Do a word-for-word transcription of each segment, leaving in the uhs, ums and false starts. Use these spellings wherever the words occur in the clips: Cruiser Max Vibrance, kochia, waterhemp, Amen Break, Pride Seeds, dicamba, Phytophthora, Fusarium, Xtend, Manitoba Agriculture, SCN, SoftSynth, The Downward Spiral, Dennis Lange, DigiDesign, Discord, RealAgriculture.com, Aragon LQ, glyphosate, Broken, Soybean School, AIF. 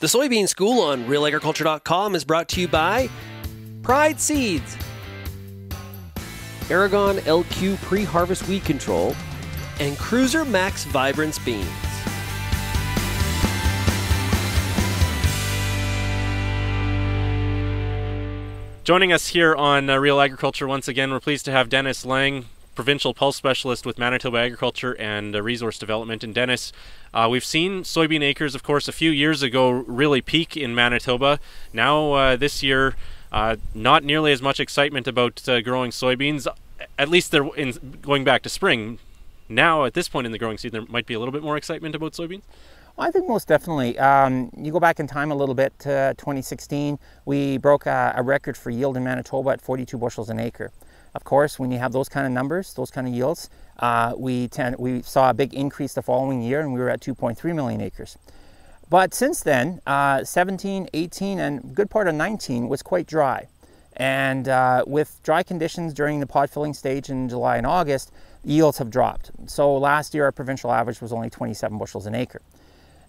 The Soybean School on Real Agriculture dot com is brought to you by Pride Seeds, Aragon L Q Pre-Harvest Weed Control, and Cruiser Max Vibrance Beans. Joining us here on uh, Real Agriculture once again, we're pleased to have Dennis Lange, Provincial Pulse Specialist with Manitoba Agriculture and uh, Resource Development. And Dennis, uh, we've seen soybean acres, of course, a few years ago really peak in Manitoba. Now uh, this year, uh, not nearly as much excitement about uh, growing soybeans, at least they're in, going back to spring. Now at this point in the growing season, there might be a little bit more excitement about soybeans? I think most definitely. Um, you go back in time a little bit to uh, twenty sixteen, we broke a, a record for yield in Manitoba at forty-two bushels an acre. Of course, when you have those kind of numbers, those kind of yields, uh, we, tend, we saw a big increase the following year and we were at two point three million acres. But since then, uh, seventeen, eighteen, and good part of nineteen was quite dry. And uh, with dry conditions during the pod filling stage in July and August, yields have dropped. So last year, our provincial average was only twenty-seven bushels an acre.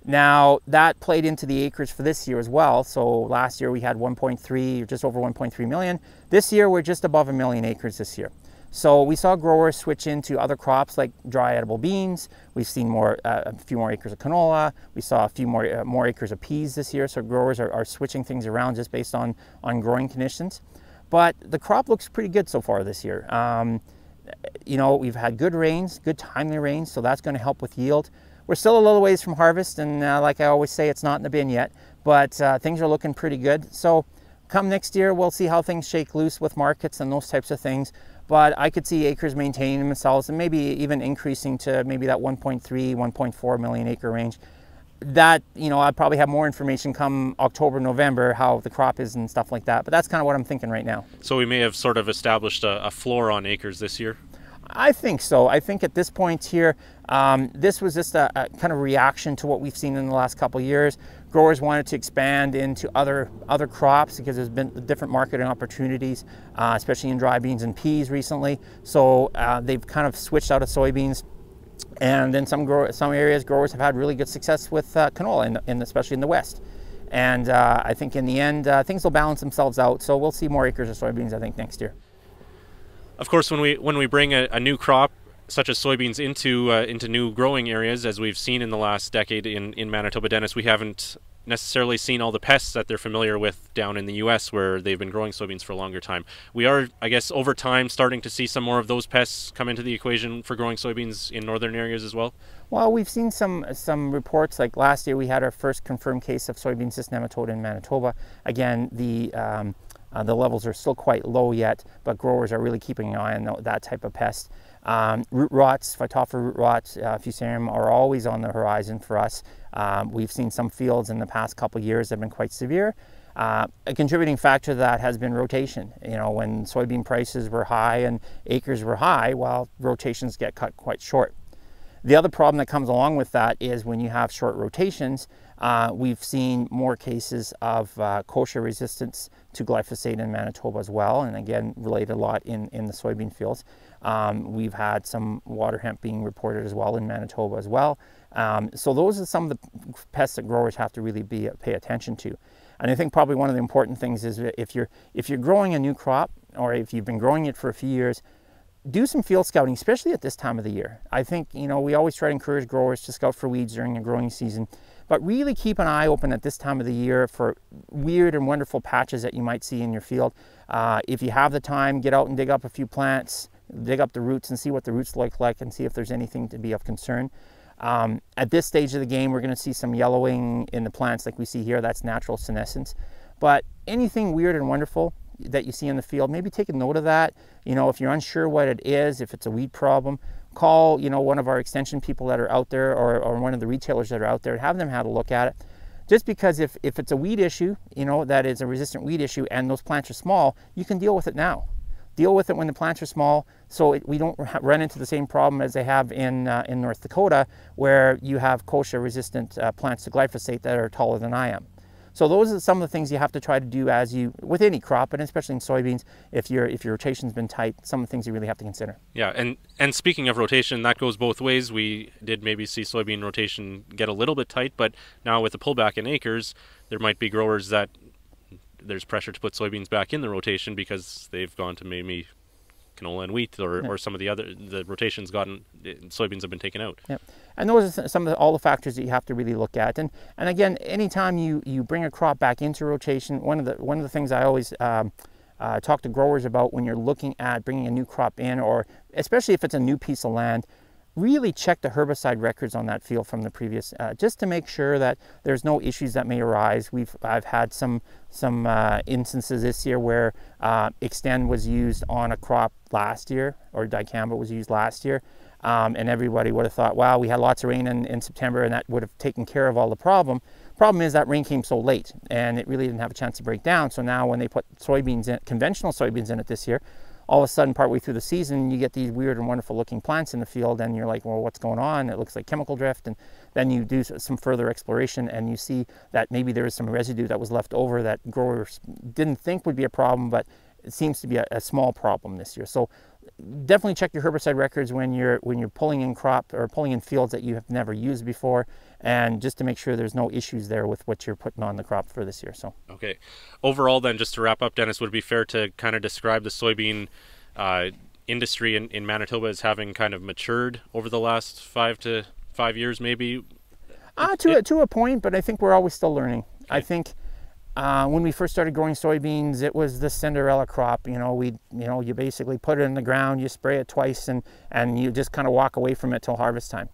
Now that played into the acreage for this year as well. So last year we had one point three, just over one point three million. This year we're just above a million acres this year. So we saw growers switch into other crops like dry edible beans. We've seen more, uh, a few more acres of canola. We saw a few more, uh, more acres of peas this year. So growers are, are switching things around just based on, on growing conditions. But the crop looks pretty good so far this year. Um, you know, we've had good rains, good timely rains. So that's going to help with yield. We're still a little ways from harvest, and uh, like I always say, it's not in the bin yet, but uh, things are looking pretty good. So come next year, we'll see how things shake loose with markets and those types of things. But I could see acres maintaining themselves and maybe even increasing to maybe that one point three, one point four million acre range. That, you know, I'd probably have more information come October, November, how the crop is and stuff like that. But that's kind of what I'm thinking right now. So we may have sort of established a, a floor on acres this year? I think so. I think at this point here, um, this was just a, a kind of reaction to what we've seen in the last couple of years. Growers wanted to expand into other other crops because there's been different marketing opportunities, uh, especially in dry beans and peas recently. So uh, they've kind of switched out of soybeans. And then some grow some areas, growers have had really good success with uh, canola, in, in especially in the West. And uh, I think in the end, uh, things will balance themselves out. So we'll see more acres of soybeans, I think, next year. Of course, when we when we bring a, a new crop such as soybeans into uh, into new growing areas, as we've seen in the last decade in in Manitoba, Dennis, we haven't necessarily seen all the pests that they're familiar with down in the U S where they've been growing soybeans for a longer time. We are, I guess, over time starting to see some more of those pests come into the equation for growing soybeans in northern areas as well. Well, we've seen some some reports. Like last year, we had our first confirmed case of soybean cyst nematode in Manitoba. Again, the um, Uh, the levels are still quite low yet, but growers are really keeping an eye on th that type of pest. Um, root rots, Phytophthora root rots, uh, Fusarium are always on the horizon for us. Um, we've seen some fields in the past couple of years that have been quite severe. Uh, a contributing factor to that has been rotation. You know, when soybean prices were high and acres were high, well, rotations get cut quite short. The other problem that comes along with that is when you have short rotations, uh, we've seen more cases of uh, kochia resistance to glyphosate in Manitoba as well, and again, related a lot in, in the soybean fields. Um, we've had some water hemp being reported as well in Manitoba as well. Um, so those are some of the pests that growers have to really be, uh, pay attention to. And I think probably one of the important things is if you're, if you're growing a new crop, or if you've been growing it for a few years, do some field scouting, especially at this time of the year. I think, you know, we always try to encourage growers to scout for weeds during the growing season, but really keep an eye open at this time of the year for weird and wonderful patches that you might see in your field. Uh, if you have the time, get out and dig up a few plants, dig up the roots and see what the roots look like and see if there's anything to be of concern. Um, at this stage of the game, we're going to see some yellowing in the plants like we see here. That's natural senescence. But anything weird and wonderful that you see in the field, maybe take a note of that. You know, if you're unsure what it is, if it's a weed problem, call, you know, one of our extension people that are out there, or, or one of the retailers that are out there, and have them have a look at it. Just because if, if it's a weed issue, you know, that is a resistant weed issue, and those plants are small, you can deal with it now. Deal with it when the plants are small, so it, we don't run into the same problem as they have in, uh, in North Dakota, where you have kochia resistant uh, plants to glyphosate that are taller than I am. So those are some of the things you have to try to do as you, with any crop, but especially in soybeans, if your if your rotation's been tight, some of the things you really have to consider. Yeah, and, and speaking of rotation, that goes both ways. We did maybe see soybean rotation get a little bit tight, but now with the pullback in acres, there might be growers that there's pressure to put soybeans back in the rotation because they've gone to maybe canola and wheat, or, yeah. or some of the other, the rotation's gotten, soybeans have been taken out. Yep. And those are some of the, all the factors that you have to really look at. And and again, anytime you, you bring a crop back into rotation, one of the, one of the things I always um, uh, talk to growers about when you're looking at bringing a new crop in, or especially if it's a new piece of land, really check the herbicide records on that field from the previous, uh, just to make sure that there's no issues that may arise. We've I've had some some uh, instances this year where uh, Xtend was used on a crop last year, or dicamba was used last year, um, and everybody would have thought, wow, we had lots of rain in, in September, and that would have taken care of all the problem. Problem is that rain came so late, and it really didn't have a chance to break down. So now when they put soybeans in, conventional soybeans in it this year, all of a sudden, partway through the season, you get these weird and wonderful looking plants in the field, and you're like, well, what's going on? It looks like chemical drift. And then you do some further exploration, and you see that maybe there is some residue that was left over that growers didn't think would be a problem, but it seems to be a, a small problem this year. So definitely check your herbicide records when you're when you're pulling in crop or pulling in fields that you have never used before, and just to make sure there's no issues there with what you're putting on the crop for this year. So okay, overall then, just to wrap up, Dennis, would it be fair to kind of describe the soybean uh, industry in, in Manitoba as having kind of matured over the last five to five years maybe? Uh, to, it, a, to a point, but I think we're always still learning. Okay. I think Uh, when we first started growing soybeans, it was the Cinderella crop. You know, we, you know, you basically put it in the ground, you spray it twice, and and you just kind of walk away from it till harvest time.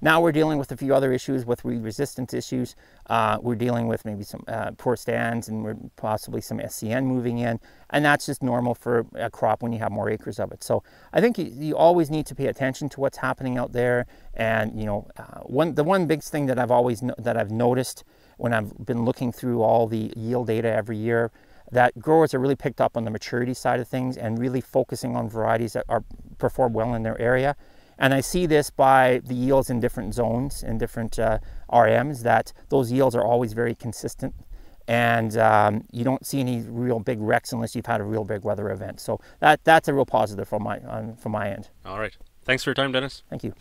Now we're dealing with a few other issues, with weed resistance issues. Uh, we're dealing with maybe some uh, poor stands, and we're possibly some S C N moving in, and that's just normal for a crop when you have more acres of it. So I think you, you always need to pay attention to what's happening out there. And you know, uh, one the one big thing that I've always no, that I've noticed. When I've been looking through all the yield data every year, that growers are really picked up on the maturity side of things and really focusing on varieties that are perform well in their area. And I see this by the yields in different zones and different uh, R Ms, that those yields are always very consistent. And um, you don't see any real big wrecks unless you've had a real big weather event. So that, that's a real positive from my, um, from my end. All right. Thanks for your time, Dennis. Thank you.